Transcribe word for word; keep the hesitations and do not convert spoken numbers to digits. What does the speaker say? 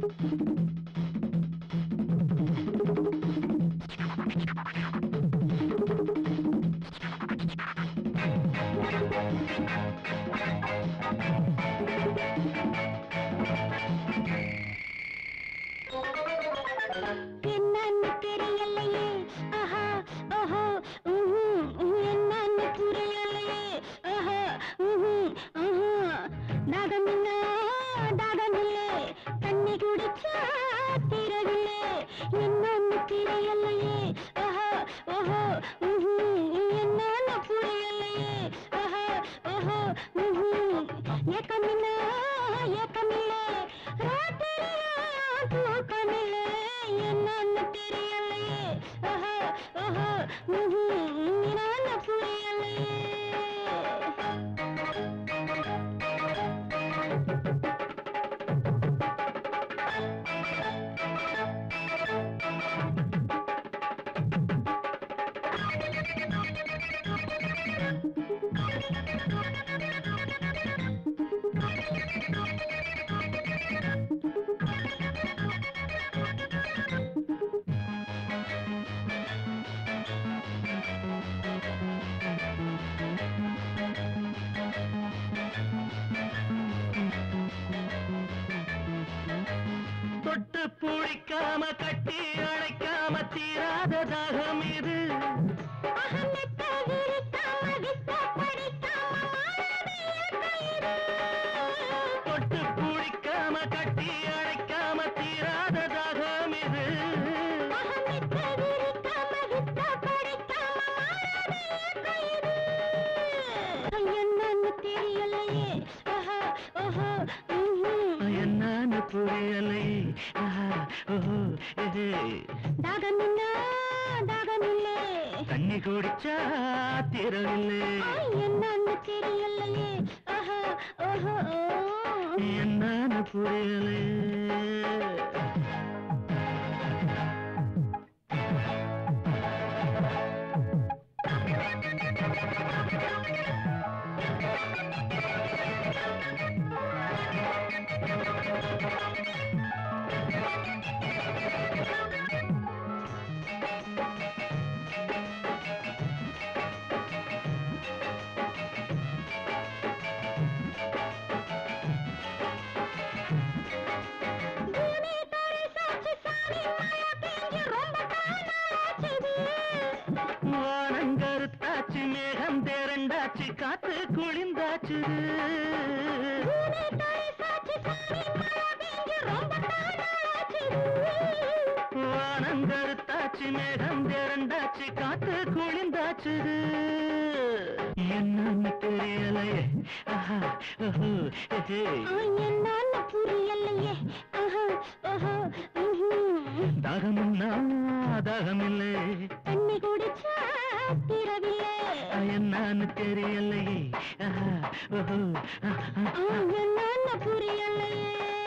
புரியலையே